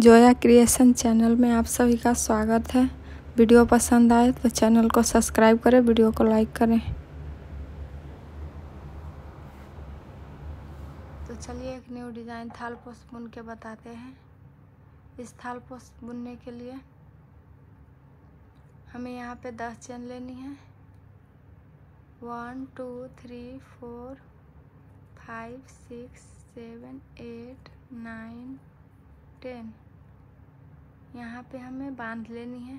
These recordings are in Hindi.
जोया क्रिएशन चैनल में आप सभी का स्वागत है। वीडियो पसंद आए तो चैनल को सब्सक्राइब करें, वीडियो को लाइक करें। तो चलिए एक न्यू डिज़ाइन थालपोस बुन के बताते हैं। इस थालपोस बुनने के लिए हमें यहाँ पे 10 चेन लेनी है। 1 2 3 4 5 6 7 8 9 10 यहाँ पे हमें बांध लेनी है,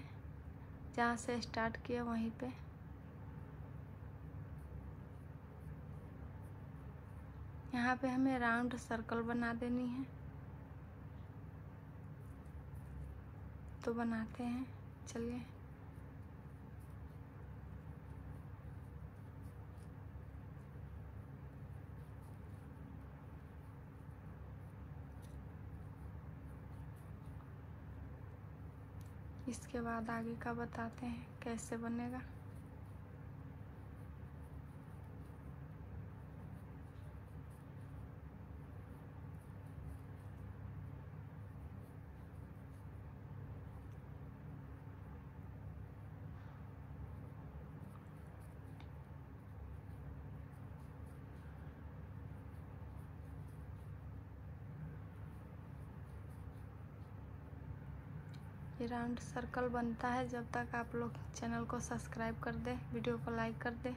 जहाँ से स्टार्ट किया वहीं पे। यहाँ पे हमें राउंड सर्कल बना देनी है, तो बनाते हैं, चलिए। इसके बाद आगे का बताते हैं कैसे बनेगा। ये राउंड सर्कल बनता है जब तक आप लोग चैनल को सब्सक्राइब कर दें, वीडियो को लाइक कर दें।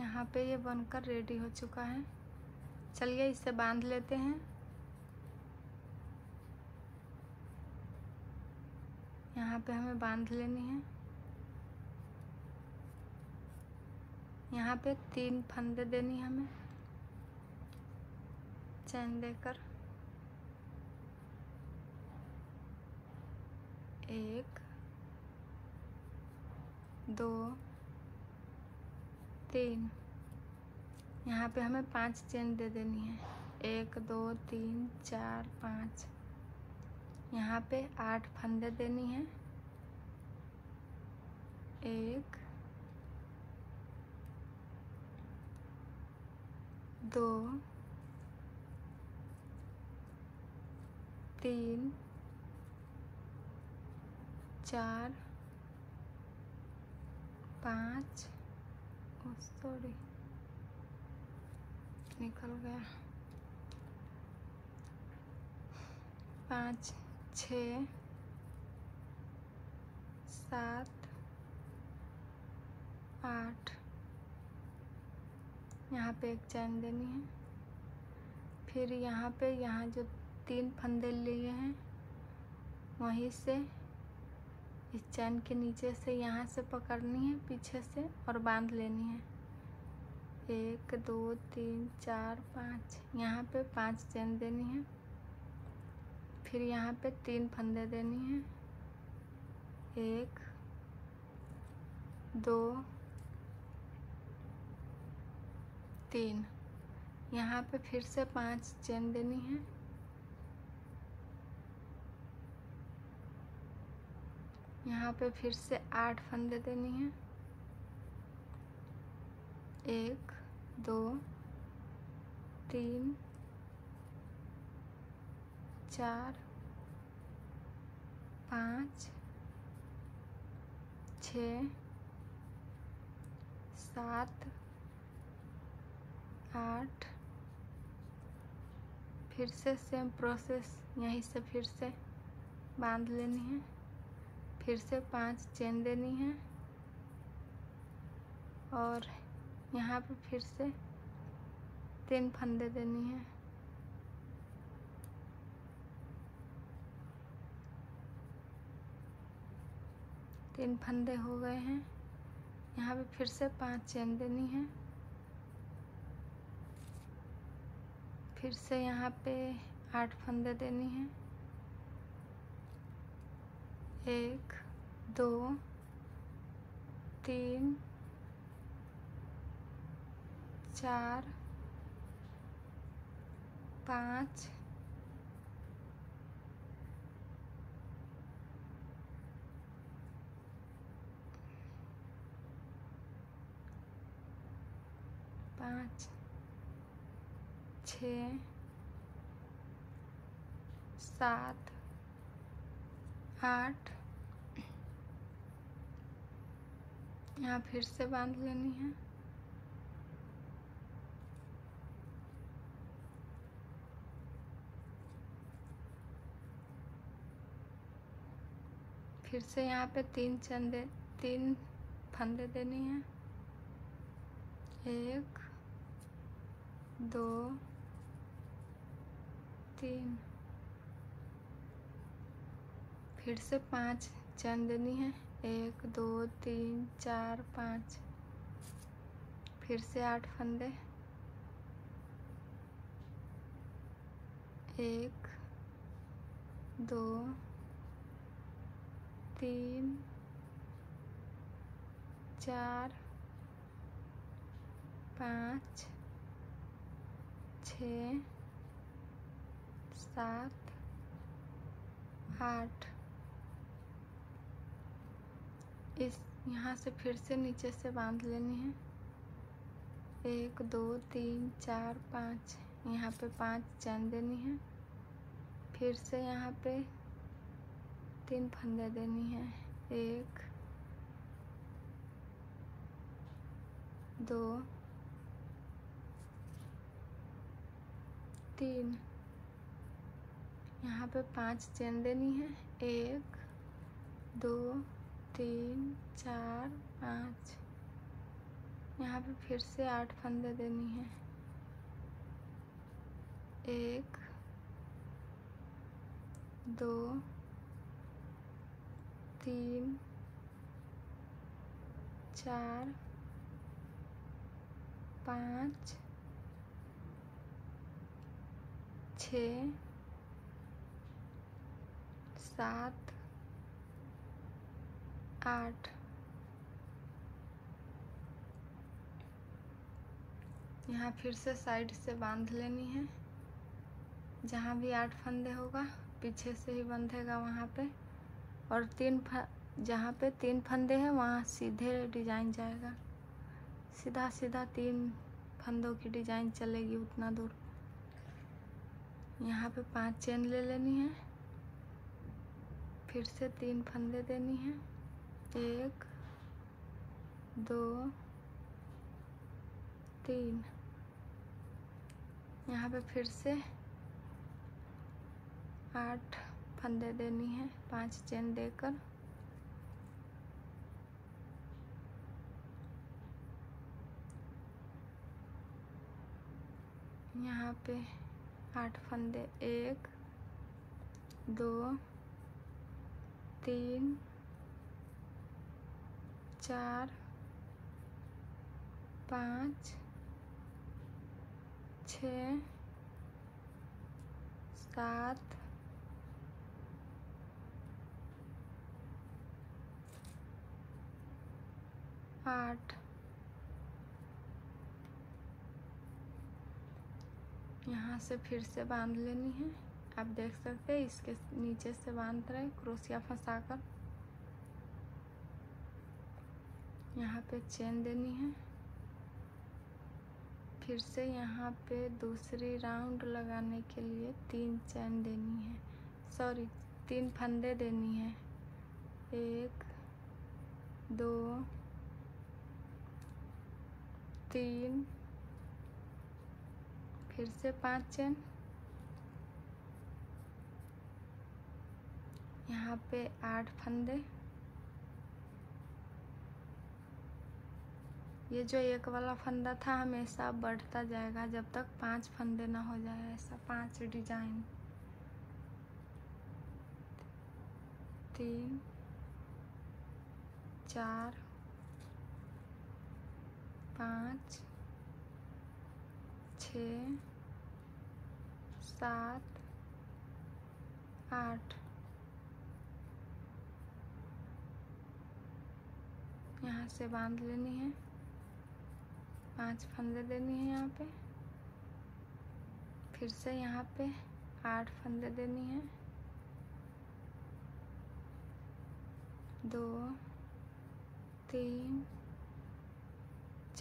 यहाँ पे ये बनकर रेडी हो चुका है। चलिए इसे बांध लेते हैं। यहाँ पे हमें बांध लेनी है। यहाँ पे 3 फंदे देनी है हमें, चैन देकर। 1 2 3 यहाँ पे हमें 5 चेन दे देनी है। 1 2 3 4 5 यहाँ पे 8 फंदे देनी है। 1 2 3 4 5 सॉरी निकल गया। 5 6 7 8 यहाँ पे एक चैन देनी है। फिर यहाँ पे जो 3 फंदे लिए हैं वहीं से इस चैन के नीचे से यहाँ से पकड़नी है पीछे से और बांध लेनी है। 1 2 3 4 5 यहाँ पे 5 चेन देनी है। फिर यहाँ पे 3 फंदे देनी है। 1 2 3 यहाँ पे फिर से 5 चेन देनी है। यहाँ पे फिर से 8 फंदे देनी है। 1 2 3 4 5 6 7 8 फिर से सेम प्रोसेस, यहीं से फिर से बांध लेनी है। फिर से 5 चेन देनी है और यहाँ पे फिर से 3 फंदे देनी है। तीन फंदे हो गए हैं। यहाँ पे फिर से 5 चेन देनी है। फिर से यहाँ पे 8 फंदे देनी है। 1 2 3 चार, पाँच, छः, सात, आठ। यहाँ फिर से बांध लेनी है। फिर से यहाँ पे तीन फंदे देनी है। एक, दो, तीन। फिर से पाँच चंदनी है। एक, दो, तीन, चार, पाँच। फिर से आठ फंदे। एक, दो, तीन, चार, पाँच, छः, सात, आठ। इस यहाँ से फिर से नीचे से बांध लेनी है। एक, दो, तीन, चार, पाँच। यहाँ पे पाँच चंद देनी है। फिर से यहाँ पे तीन फंदे देनी है। एक, दो, तीन। यहाँ पे पाँच चेन देनी है। एक, दो, तीन, चार, पाँच। यहाँ पे फिर से आठ फंदे देनी है। एक, दो, तीन, चार, पाँच, छः, सात, आठ। यहाँ फिर से साइड से बांध लेनी है। जहाँ भी आठ फंदे होगा पीछे से ही बंधेगा वहाँ पे, और जहाँ पे तीन फंदे हैं वहाँ सीधे डिजाइन जाएगा। सीधा सीधा तीन फंदों की डिजाइन चलेगी उतना दूर। यहाँ पे पांच चेन ले लेनी है। फिर से तीन फंदे देनी है। एक, दो, तीन। यहाँ पे फिर से आठ फंदे देनी है पांच चेन देकर। यहाँ पे आठ फंदे। एक, दो, तीन, चार, पाँच, छः, सात, आठ। यहाँ से फिर से बांध लेनी है। आप देख सकते हैं इसके नीचे से बांध रहे क्रोशिया फंसाकर। यहाँ पे चेन देनी है। फिर से यहाँ पे दूसरी राउंड लगाने के लिए तीन चेन देनी है, सॉरी तीन फंदे देनी है। एक, दो, तीन। फिर से पांच चेन। यहाँ पे आठ फंदे। ये जो एक वाला फंदा था हमेशा बढ़ता जाएगा जब तक पांच फंदे ना हो जाए। ऐसा पांच डिजाइन। तीन, चार, पाँच, छः, सात, आठ। यहाँ से बांध लेनी है। पाँच फंदे देने हैं यहाँ पे, फिर से यहाँ पे 8 फंदे देनी है, 2 3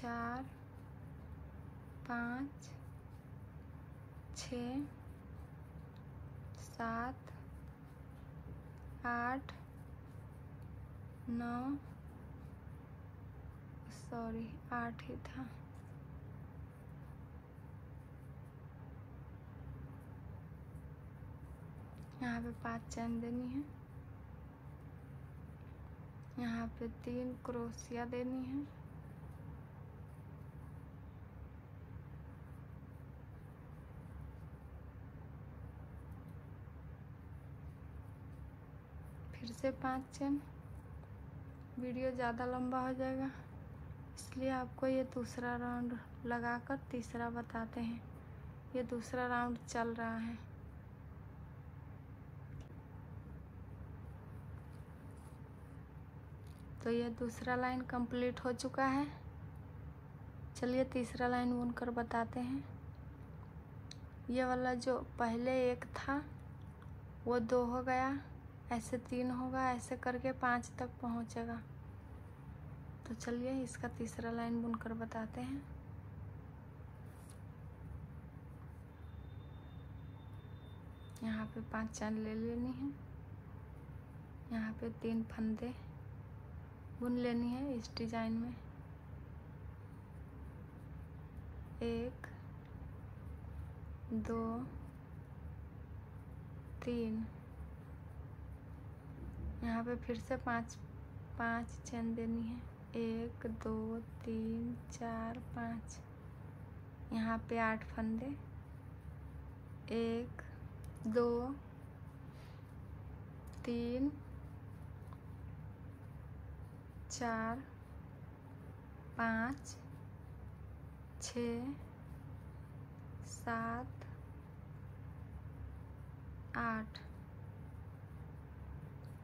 4 5 6 7 8 9 सॉरी 8 ही था। यहाँ पे 5 चैन देनी है, यहाँ पे 3 क्रोशिया देनी है, फिर से 5 चैन। वीडियो ज़्यादा लंबा हो जाएगा इसलिए आपको ये दूसरा राउंड लगाकर तीसरा बताते हैं। ये दूसरा राउंड चल रहा है। तो यह दूसरा लाइन कंप्लीट हो चुका है। चलिए तीसरा लाइन बुनकर बताते हैं। ये वाला जो पहले 1 था वो 2 हो गया, ऐसे 3 होगा, ऐसे करके 5 तक पहुंचेगा। तो चलिए इसका तीसरा लाइन बुनकर बताते हैं। यहाँ पे 5 चैन ले लेनी है, यहाँ पे 3 फंदे बुन लेनी है इस डिजाइन में, 1 2 3। यहाँ पे फिर से 5 चैन देनी है, 1 2 3 4 5। यहाँ पे 8 फंदे, 1 2 3 4 5 6 7 8।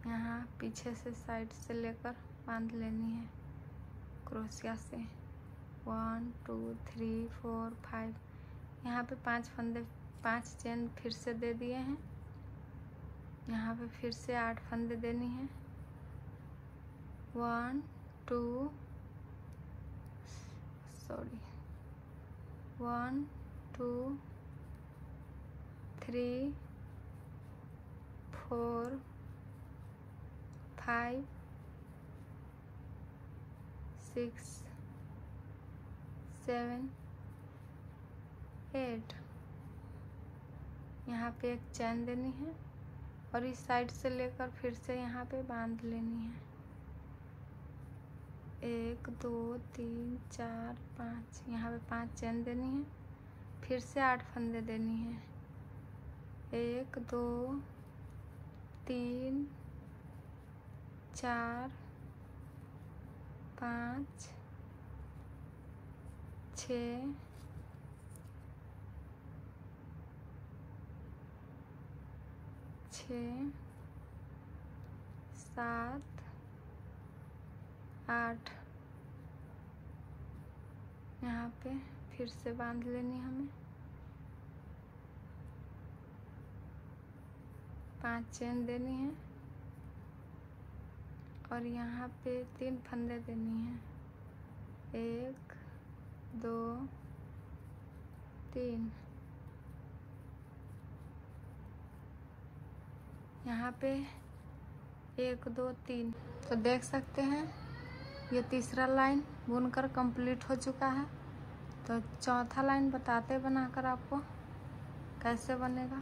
यहाँ पीछे से साइड से लेकर बांध लेनी है क्रोशिया से, 1 2 3 4 5। यहाँ पे 5 फंदे, 5 चैन फिर से दे दिए हैं, यहाँ पे फिर से 8 फंदे देनी है, 1 2 3 4 5 6 7 8। यहाँ पे 1 चैन देनी है और इस साइड से लेकर फिर से यहाँ पे बांध लेनी है, 1 2 3 4 5। यहाँ पे 5 चैन देनी है, फिर से 8 फंदे देनी है, 1 2 3 4 5 6 7 8। यहाँ पे फिर से बांध लेनी हमें, 5 चैन देनी है और यहाँ पे 3 फंदे देनी है, 1 2 3। यहाँ पे 1 2 3। तो देख सकते हैं ये तीसरा लाइन बुनकर कंप्लीट हो चुका है। तो चौथा लाइन बताते बनाकर आपको कैसे बनेगा।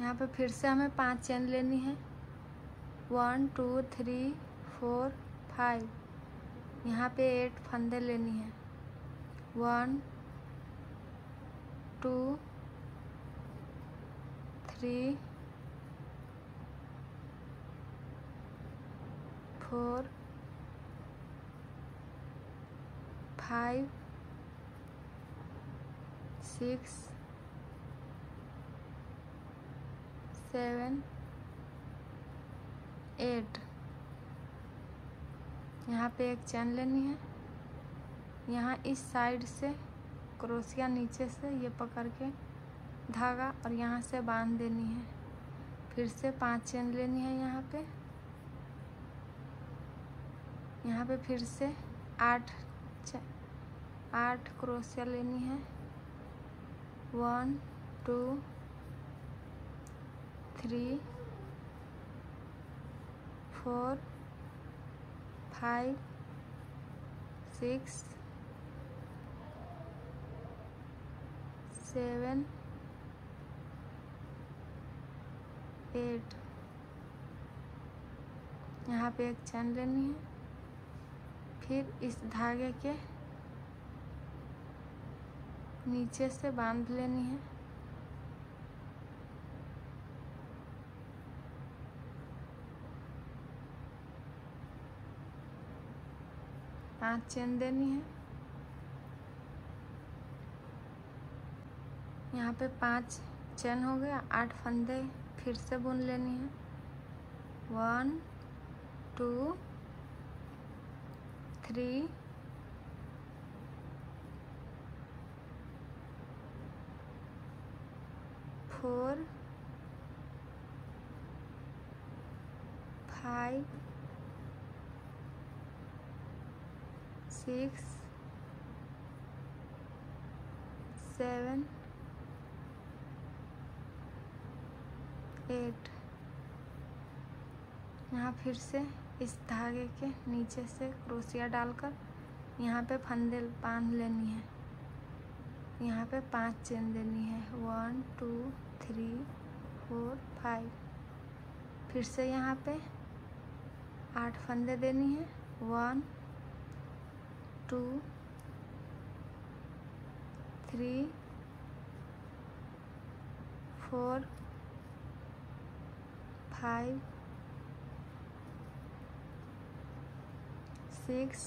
यहाँ पे फिर से हमें 5 चैन लेनी है, 1 2 3 4 5। यहाँ पे 8 फंदे लेनी है, 1 2 3 4 5 6 7 8। यहाँ पे एक चैन लेनी है, यहाँ इस साइड से क्रोशिया नीचे से ये पकड़ के धागा और यहाँ से बांध देनी है। फिर से 5 चैन लेनी है, यहाँ पे फिर से 8 क्रोशिया लेनी है। 1 2 3 4 5 6 7 8। यहाँ पे एक चैन लेनी है, फिर इस धागे के नीचे से बांध लेनी है। पाँच चेन देनी है, यहाँ पे 5 चेन हो गया। 8 फंदे फिर से बुन लेनी है। 1 2 3 4 5 6 7 8। यहाँ फिर से इस धागे के नीचे से क्रोशिया डालकर यहाँ पे फंदे बांध लेनी है। यहाँ पे 5 चेन देनी है। 1 2 3 4 5। फिर से यहाँ पे 8 फंदे देनी है। 1 2 3 4 5 6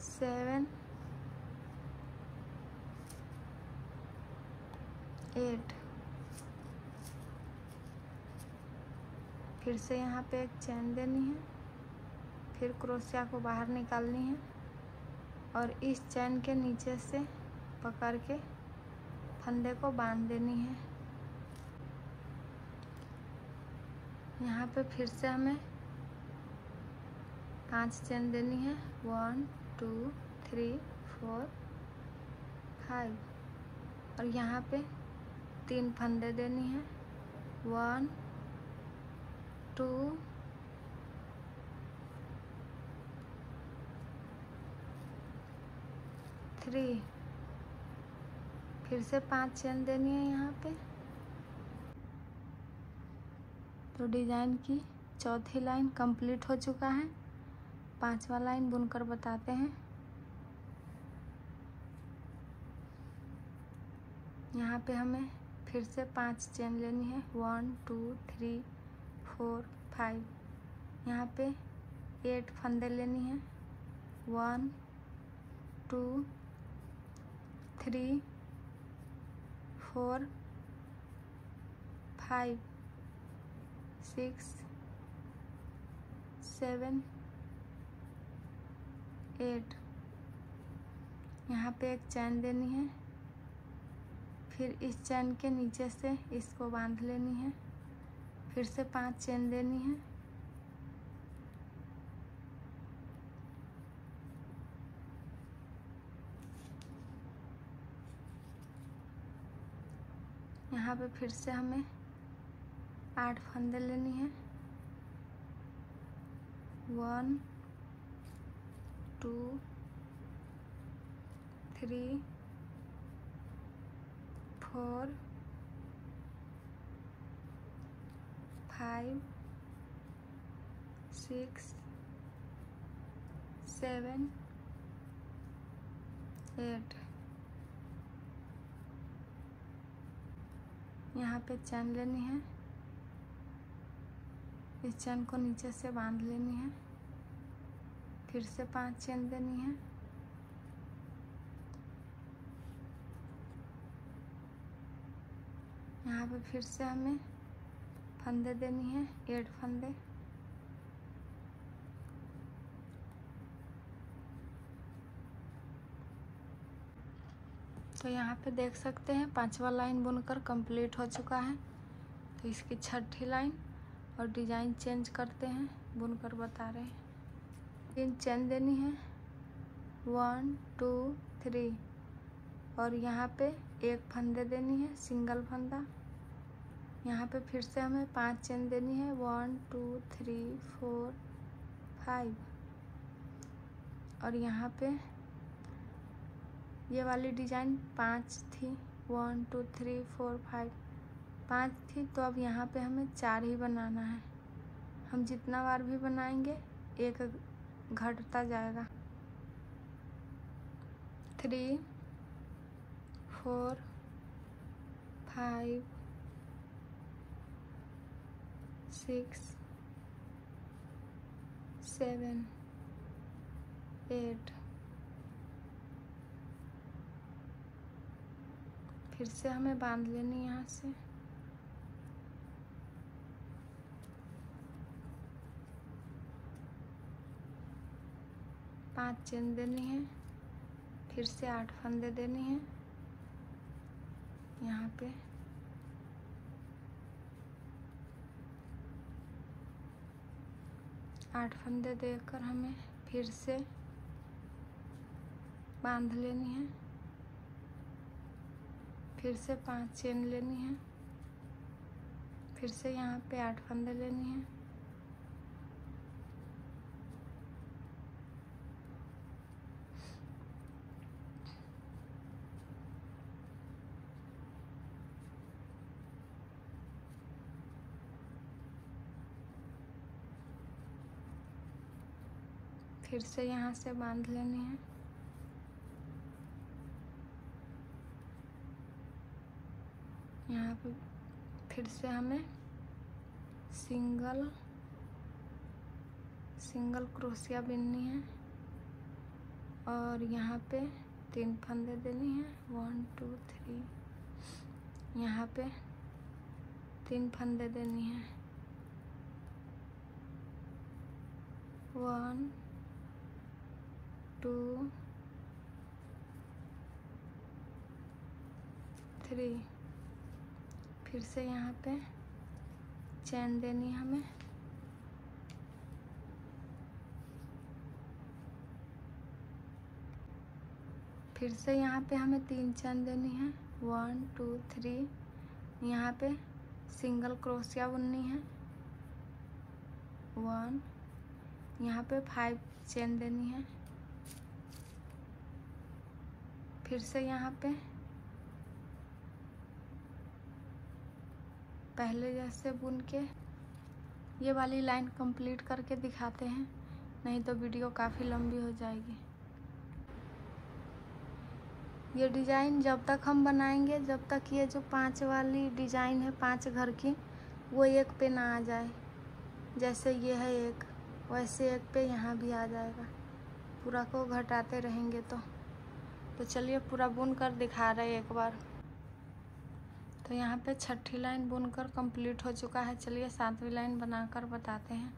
7 8। फिर से यहाँ पे एक चेन देनी है, फिर क्रोशिया को बाहर निकालनी है और इस चैन के नीचे से पकड़ के फंदे को बांध देनी है। यहाँ पे फिर से हमें 5 चैन देनी है। 1 2 3 4 5 और यहाँ पे 3 फंदे देनी है। 1 2 3। फिर से 5 चेन देनी है यहाँ पे। तो डिज़ाइन की चौथी लाइन कंप्लीट हो चुका है। 5वां लाइन बुनकर बताते हैं। यहाँ पे हमें फिर से 5 चेन लेनी है। 1 2 3 4 5। यहाँ पे 8 फंदे लेनी है। 1 2 3 4 5 6 7 8। यहाँ पे एक चैन देनी है, फिर इस चैन के नीचे से इसको बांध लेनी है। फिर से 5 चैन देनी है, यहाँ पे फिर से हमें 8 फंदे लेनी है। 1 2 3 4 5 6 7 8। यहाँ पे चैन लेनी है, इस चैन को नीचे से बांध लेनी है। फिर से 5 चैन देनी है, यहाँ पे फिर से हमें फंदे देनी है, 8 फंदे। तो यहाँ पे देख सकते हैं 5वां लाइन बुनकर कंप्लीट हो चुका है। तो इसकी 6ठी लाइन और डिजाइन चेंज करते हैं, बुनकर बता रहे हैं। 3 चेन देनी है, 1 2 3 और यहाँ पे 1 फंदे देनी है, सिंगल फंदा। यहाँ पे फिर से हमें 5 चेन देनी है, 1 2 3 4 5 और यहाँ पे ये वाली डिजाइन 5 थी, 1 2 3 4 5 5 थी। तो अब यहाँ पे हमें 4 ही बनाना है। हम जितना बार भी बनाएंगे 1 घटता जाएगा। 3 4 5 6 7 8 फिर से हमें बांध लेनी है यहाँ से। पाँच चेन देनी है, फिर से 8 फंदे देने हैं। यहाँ पे आठ फंदे देकर हमें फिर से बांध लेनी है। फिर से 5 चेन लेनी है, फिर से यहाँ पे 8 फंदे लेनी है। फिर से यहाँ से बांध लेनी है। यहाँ पे फिर से हमें सिंगल क्रोशिया बिननी है और यहाँ पे 3 फंदे देने हैं, 1 2 3 यहाँ पे 3 फंदे देने हैं, 1 2 3 फिर से यहाँ पे चेन देनी है हमें। फिर से यहाँ पे हमें 3 चेन देनी है, 1 2 3 यहाँ पे सिंगल क्रोशिया बुननी है, 1 यहाँ पे 5 चेन देनी है। फिर से यहाँ पे पहले जैसे बुन के ये वाली लाइन कंप्लीट करके दिखाते हैं, नहीं तो वीडियो काफ़ी लंबी हो जाएगी। ये डिज़ाइन जब तक हम बनाएंगे, जब तक ये जो 5 वाली डिज़ाइन है 5 घर की, वो 1 पे ना आ जाए। जैसे ये है 1, वैसे 1 पे यहाँ भी आ जाएगा। पूरा को घटाते रहेंगे। तो चलिए पूरा बुन कर दिखा रहे हैं एक बार। तो यहाँ पे 6ठी लाइन बुनकर कंप्लीट हो चुका है। चलिए 7वीं लाइन बनाकर बताते हैं।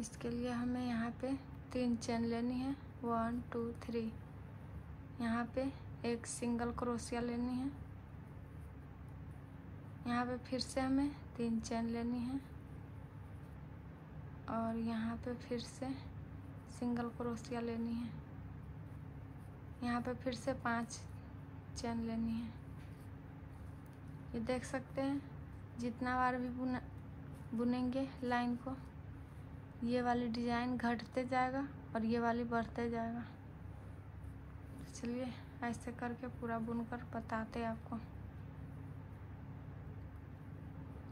इसके लिए हमें यहाँ पे 3 चेन लेनी है, 1 2 3 यहाँ पे 1 सिंगल क्रोशिया लेनी है। यहाँ पे फिर से हमें 3 चेन लेनी है और यहाँ पे फिर से सिंगल क्रोशिया लेनी है। यहाँ पे फिर से 5 चेन लेनी है। ये देख सकते हैं, जितना बार भी बुनेंगे लाइन को, ये वाली डिज़ाइन घटते जाएगा और ये वाली बढ़ते जाएगा। चलिए ऐसे करके पूरा बुनकर बताते हैं आपको।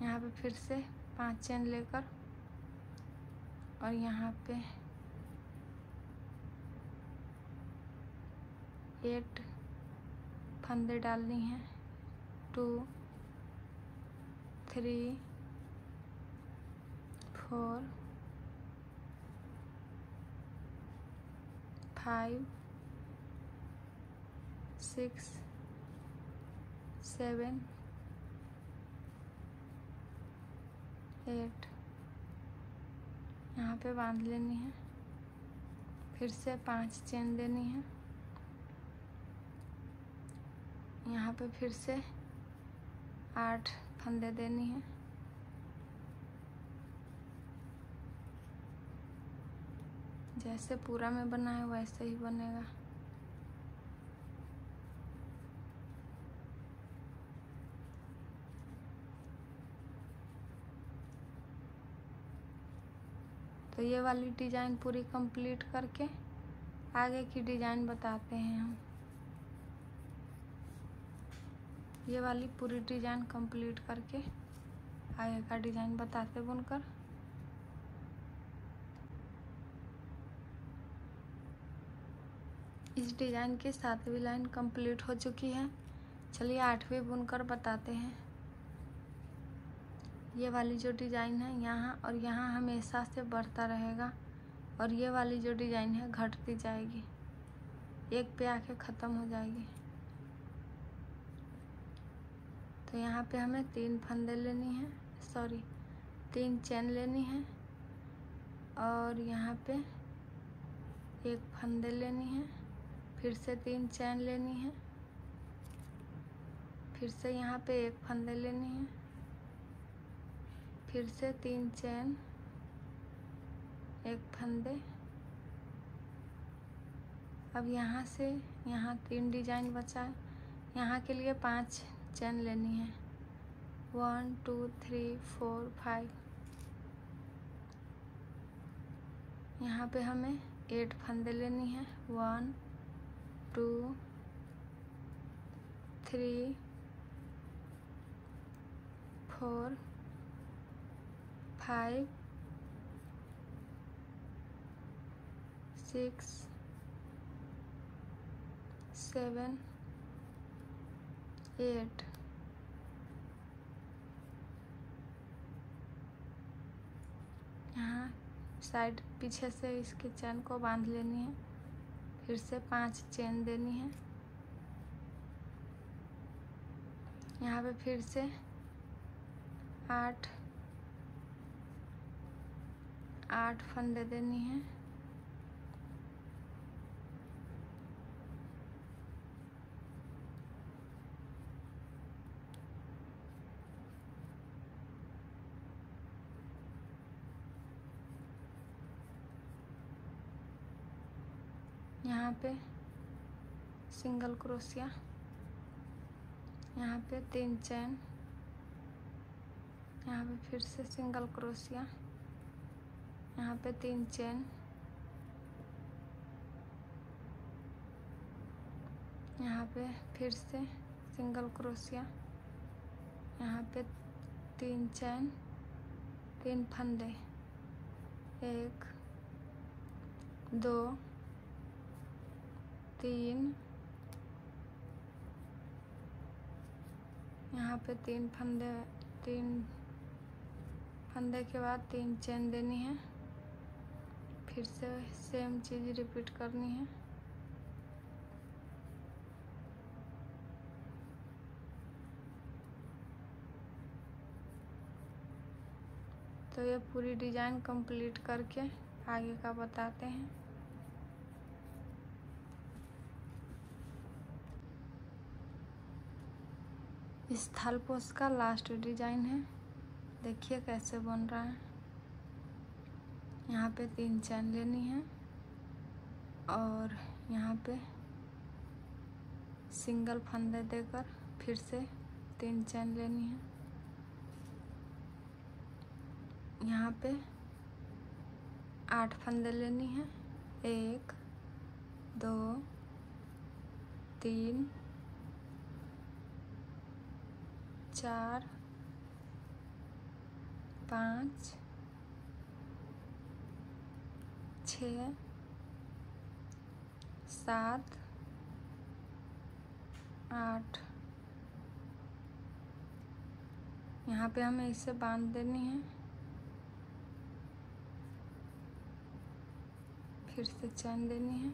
यहाँ पे फिर से 5 चेन लेकर और यहाँ पे 8 फंदे डालनी हैं, 2 3 4 5 6 7 8 यहाँ पे बांध लेनी है, फिर से 5 चेन देनी है, यहाँ पे फिर से 8 फंदे देनी है, जैसे पूरा में बना है वैसे ही बनेगा। तो ये वाली डिज़ाइन पूरी कंप्लीट करके आगे की डिज़ाइन बताते हैं हम। ये वाली पूरी डिज़ाइन कंप्लीट करके आगे का डिज़ाइन बताते बुनकर। इस डिज़ाइन की 7वीं लाइन कंप्लीट हो चुकी है। चलिए 8वीं बुनकर बताते हैं। ये वाली जो डिज़ाइन है यहाँ और यहाँ हमेशा से बढ़ता रहेगा और ये वाली जो डिज़ाइन है घटती जाएगी, एक पे आके ख़त्म हो जाएगी। तो यहाँ पे हमें 3 फंदे लेनी है, सॉरी 3 चेन लेनी है और यहाँ पे 1 फंदे लेनी है, फिर से 3 चेन लेनी है, फिर से यहाँ पे 1 फंदे लेनी है, फिर से 3 चैन, 1 फंदे। अब यहाँ से यहाँ 3 डिजाइन बचा है, यहाँ के लिए 5 चैन लेनी है, 1 2 3 4 5। यहाँ पे हमें 8 फंदे लेनी है, 1 2 3 4 5 6 7 8। यहाँ साइड पीछे से इसके चैन को बांध लेनी है, फिर से 5 चैन देनी है, यहाँ पे फिर से 8 फंदे देनी है, यहाँ पे सिंगल क्रोशिया, यहाँ पे 3 चैन, यहाँ पे फिर से सिंगल क्रोशिया, यहाँ पे 3 चैन, यहाँ पे फिर से सिंगल क्रोशिया, यहाँ पे 3 चैन, 3 फंदे, 1 2 3, यहाँ पे 3 फंदे, 3 फंदे के बाद 3 चैन देनी है, फिर से सेम चीज़ रिपीट करनी है। तो ये पूरी डिज़ाइन कंप्लीट करके आगे का बताते हैं। इस थालपोस्ट का लास्ट डिज़ाइन है, देखिए कैसे बन रहा है। यहाँ पे 3 चैन लेनी है और यहाँ पे सिंगल फंदे देकर फिर से 3 चैन लेनी है, यहाँ पे 8 फंदे लेनी है, 1 2 3 4 5 6 7 8। यहाँ पे हमें इसे बांध देनी है, फिर से चैन देनी है।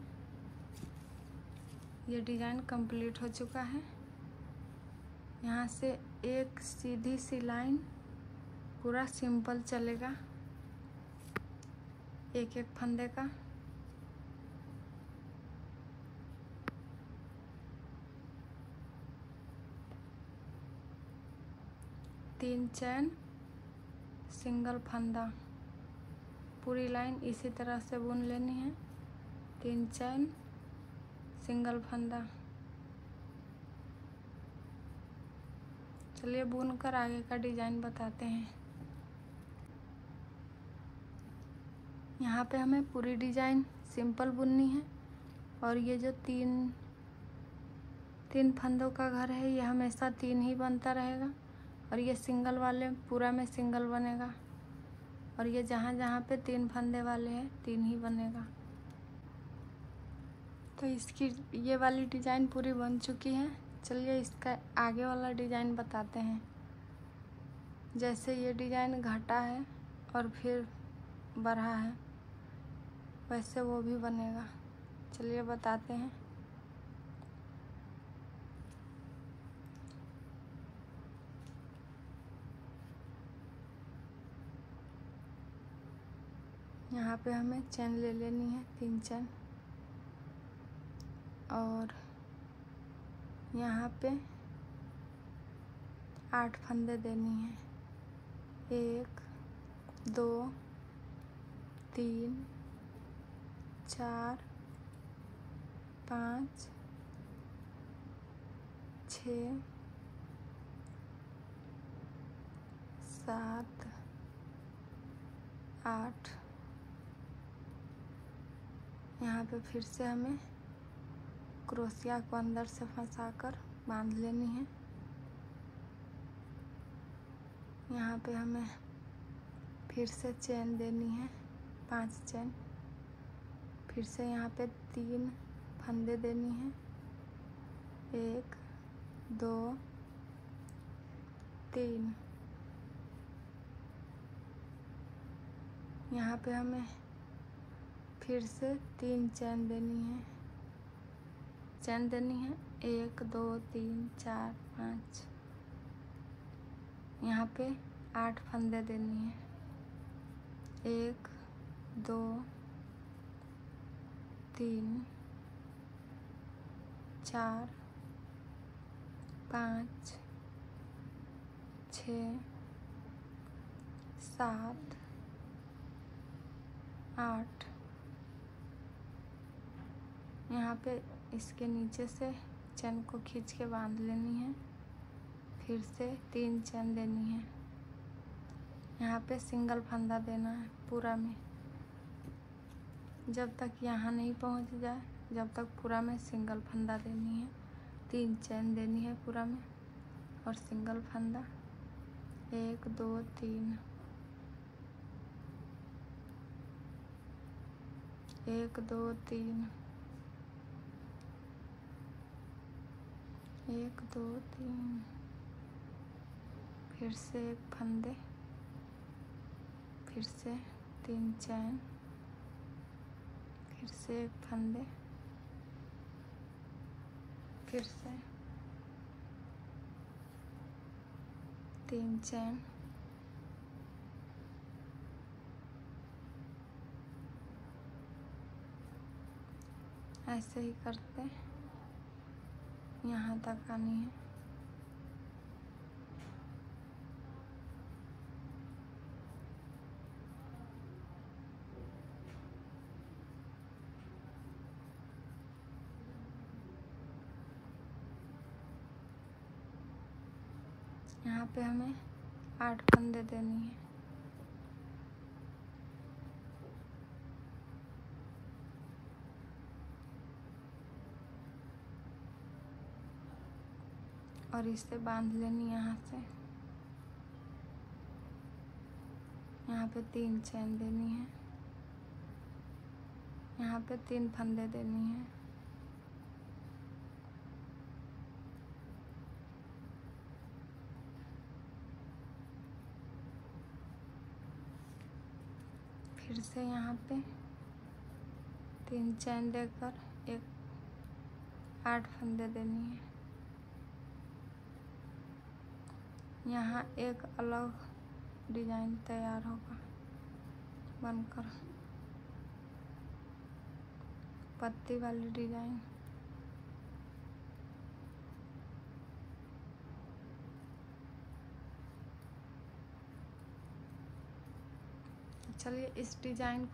ये डिज़ाइन कंप्लीट हो चुका है। यहाँ से एक सीधी सी लाइन पूरा सिंपल चलेगा एक एक फंदे का। तीन चैन सिंगल फंदा, पूरी लाइन इसी तरह से बुन लेनी है। तीन चैन सिंगल फंदा। चलिए बुन कर आगे का डिज़ाइन बताते हैं। यहाँ पे हमें पूरी डिज़ाइन सिंपल बुननी है और ये जो तीन फंदों का घर है ये हमेशा तीन ही बनता रहेगा और ये सिंगल वाले पूरा में सिंगल बनेगा और ये जहाँ जहाँ पे तीन फंदे वाले हैं तीन ही बनेगा। तो इसकी ये वाली डिज़ाइन पूरी बन चुकी है। चलिए इसका आगे वाला डिज़ाइन बताते हैं। जैसे ये डिज़ाइन घटा है और फिर बढ़ा है वैसे वो भी बनेगा। चलिए बताते हैं। यहाँ पे हमें चैन ले लेनी है, तीन चैन, और यहाँ पे 8 फंदे देनी है। 1 2 3 4 5 6 7 8। यहाँ पे फिर से हमें क्रोशिया को अंदर से फंसाकर बांध लेनी है। यहाँ पे हमें फिर से चैन देनी है, 5 चैन, फिर से यहाँ पे 3 फंदे देनी है। 1 2 3। यहाँ पे हमें फिर से 3 चैन देनी है, 1 2 3 4 5। यहाँ पे 8 फंदे देनी है, 1 2 3 4 5 6 7 8। यहाँ पे इसके नीचे से चैन को खींच के बांध लेनी है, फिर से 3 चैन देनी है, यहाँ पे सिंगल फंदा देना है पूरा में। जब तक यहाँ नहीं पहुँच जाए जब तक पूरा में सिंगल फंदा देनी है। 3 चैन देनी है पूरा में और सिंगल फंदा। 1 2 3, 1 2 3, 1 2 3, फिर से 8 फंदे, फिर से 3 चैन, फिर से 8 फंदे, फिर से 3 चैन, ऐसे ही करते हैं यहाँ तक आनी है। यहाँ पे हमें 8 फंदे देनी है। और इसे बांध लेनी यहाँ से। यहाँ पे 3 चैन देनी है, यहाँ पे 3 फंदे देनी है, फिर से यहाँ पे 3 चैन देकर 8 फंदे देनी है। यहाँ एक अलग डिज़ाइन तैयार होगा बनकर। पत्ती वाली डिज़ाइन चलिए इस डिज़ाइन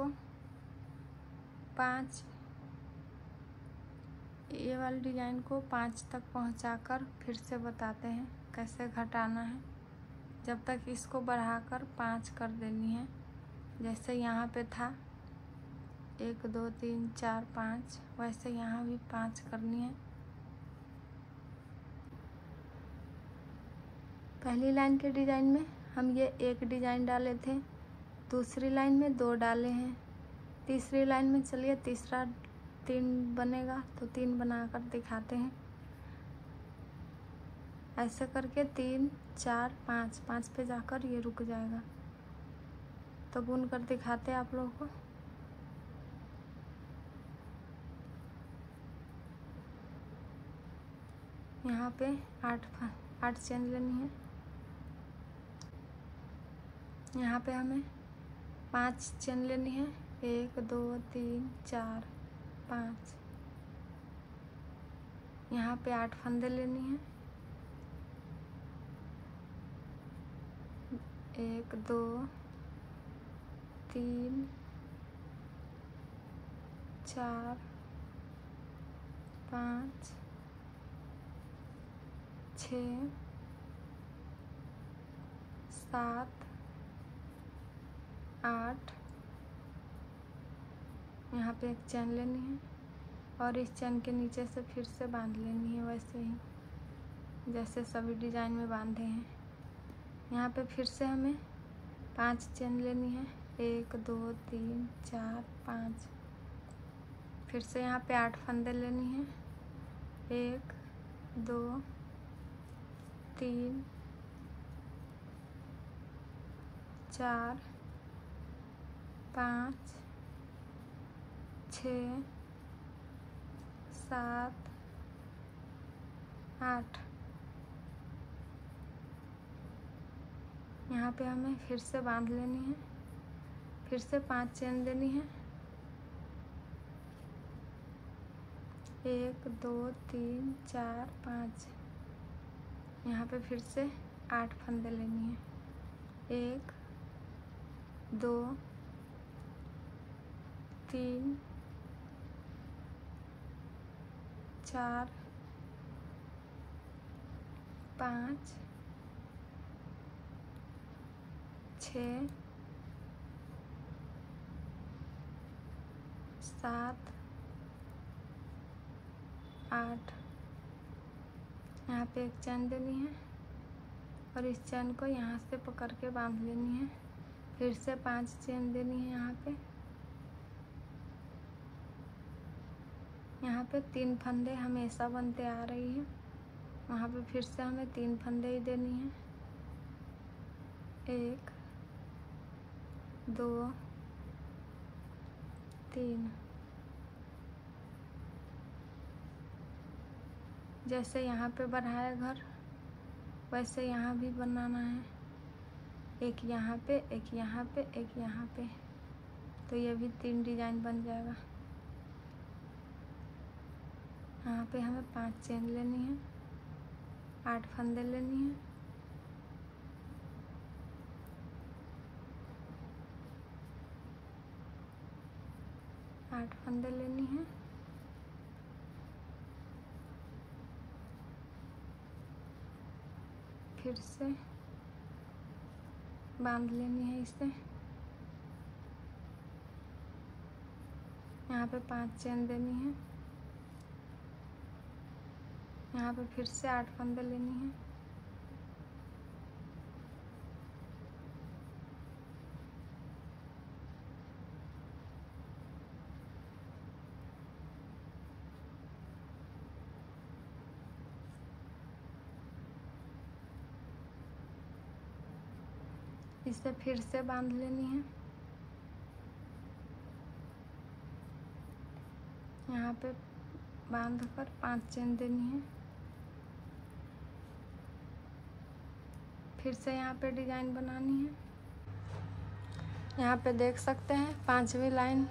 को पाँच, ये वाली डिज़ाइन को 5 तक पहुंचाकर फिर से बताते हैं कैसे घटाना है। जब तक इसको बढ़ाकर 5 कर देनी है। जैसे यहाँ पे था 1 2 3 4 5, वैसे यहाँ भी 5 करनी है। पहली लाइन के डिज़ाइन में हम ये 1 डिज़ाइन डाले थे, दूसरी लाइन में 2 डाले हैं, तीसरी लाइन में चलिए तीसरा 3 बनेगा तो 3 बनाकर दिखाते हैं। ऐसे करके 3 4 5 5 पे जाकर ये रुक जाएगा, तो बुन कर दिखाते हैं आप लोगों को। यहाँ पे 8 चेन लेनी है। यहाँ पे हमें 5 चेन लेनी है, 1 2 3 4 5। यहाँ पे 8 फंदे लेनी है, 1 2 3 4 5 6 7 8। यहाँ पे एक चैन लेनी है और इस चैन के नीचे से फिर से बांध लेनी है, वैसे ही जैसे सभी डिज़ाइन में बांधे हैं। यहाँ पे फिर से हमें 5 चैन लेनी है, 1 2 3 4 5। फिर से यहाँ पे 8 फंदे लेनी है, 1 2 3 4 5 6 7 8। यहाँ पे हमें फिर से बांध लेनी है, फिर से 5 चेन देनी है, 1 2 3 4 5। यहाँ पे फिर से 8 फंदे लेनी है, 1 2 3 4 5 6 7 8। यहाँ पे एक चैन देनी है और इस चैन को यहाँ से पकड़ के बांध लेनी है। फिर से 5 चेन देनी है। यहाँ पे 3 फंदे हमेशा बनते आ रही है, वहाँ पे फिर से हमें 3 फंदे ही देनी है, 1 2 3। जैसे यहाँ पे बढ़ाया घर वैसे यहाँ भी बनाना है, 1 यहाँ पे, 1 यहाँ पे, 1 यहाँ पे, तो ये भी 3 डिज़ाइन बन जाएगा। यहाँ पे हमें 5 चेन लेनी है, 8 फंदे लेनी है, 8 फंदे लेनी है, फिर से बांध लेनी है इसे। यहाँ पे 5 चेन देनी है, यहाँ पे फिर से 8 फंदे लेनी है, 8 फिर से बांध लेनी है। यहाँ पे बांध कर 5 चेन देनी है, फिर से यहाँ पे डिज़ाइन बनानी है। यहाँ पे देख सकते हैं 5वीं लाइन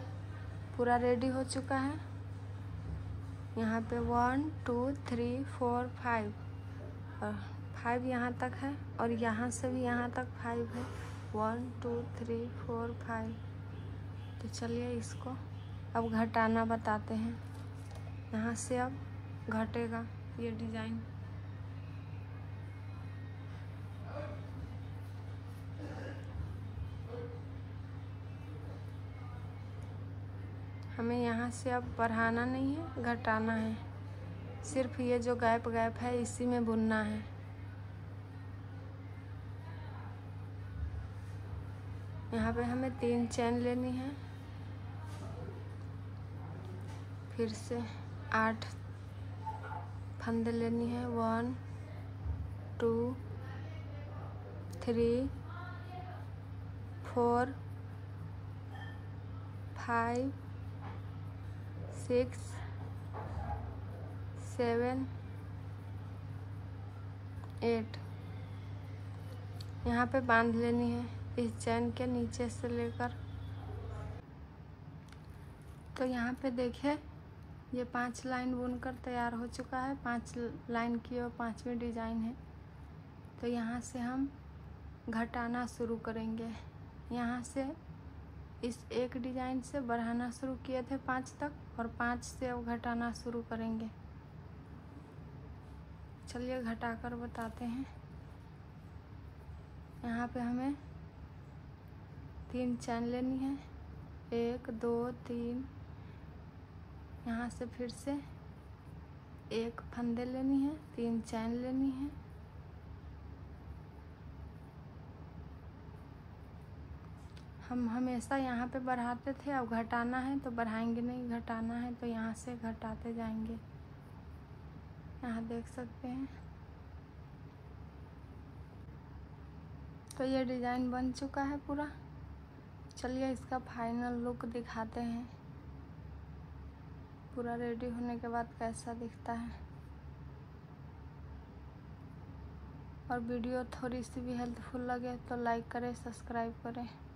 पूरा रेडी हो चुका है। यहाँ पे 1 2 3 4 5 और 5 यहाँ तक है और यहाँ से भी यहाँ तक 5 है। 1 2 3 4 5। तो चलिए इसको अब घटाना बताते हैं। यहाँ से अब घटेगा ये डिज़ाइन। हमें यहाँ से अब बढ़ाना नहीं है, घटाना है। सिर्फ ये जो गैप गैप है इसी में बुनना है। यहाँ पे हमें 3 चैन लेनी है, फिर से 8 फंदे लेनी है। 1 2 3 4 5 6 7 8 यहाँ पे बांध लेनी है इस चैन के नीचे से लेकर। तो यहाँ पे देखिए ये 5 लाइन बुनकर तैयार हो चुका है। 5 लाइन की और 5वीं डिज़ाइन है। तो यहाँ से हम घटाना शुरू करेंगे। यहाँ से इस एक डिज़ाइन से बढ़ाना शुरू किए थे 5 तक और 5 से अब घटाना शुरू करेंगे। चलिए घटाकर बताते हैं। यहाँ पे हमें 3 चैन लेनी है। 1 2 3 यहाँ से फिर से 1 फंदे लेनी है, 3 चैन लेनी है। हम हमेशा यहाँ पे बढ़ाते थे, अब घटाना है तो बढ़ाएंगे नहीं, घटाना है तो यहाँ से घटाते जाएंगे। यहाँ देख सकते हैं। तो ये डिज़ाइन बन चुका है पूरा। चलिए इसका फाइनल लुक दिखाते हैं, पूरा रेडी होने के बाद कैसा दिखता है। और वीडियो थोड़ी सी भी हेल्पफुल लगे तो लाइक करें, सब्सक्राइब करें।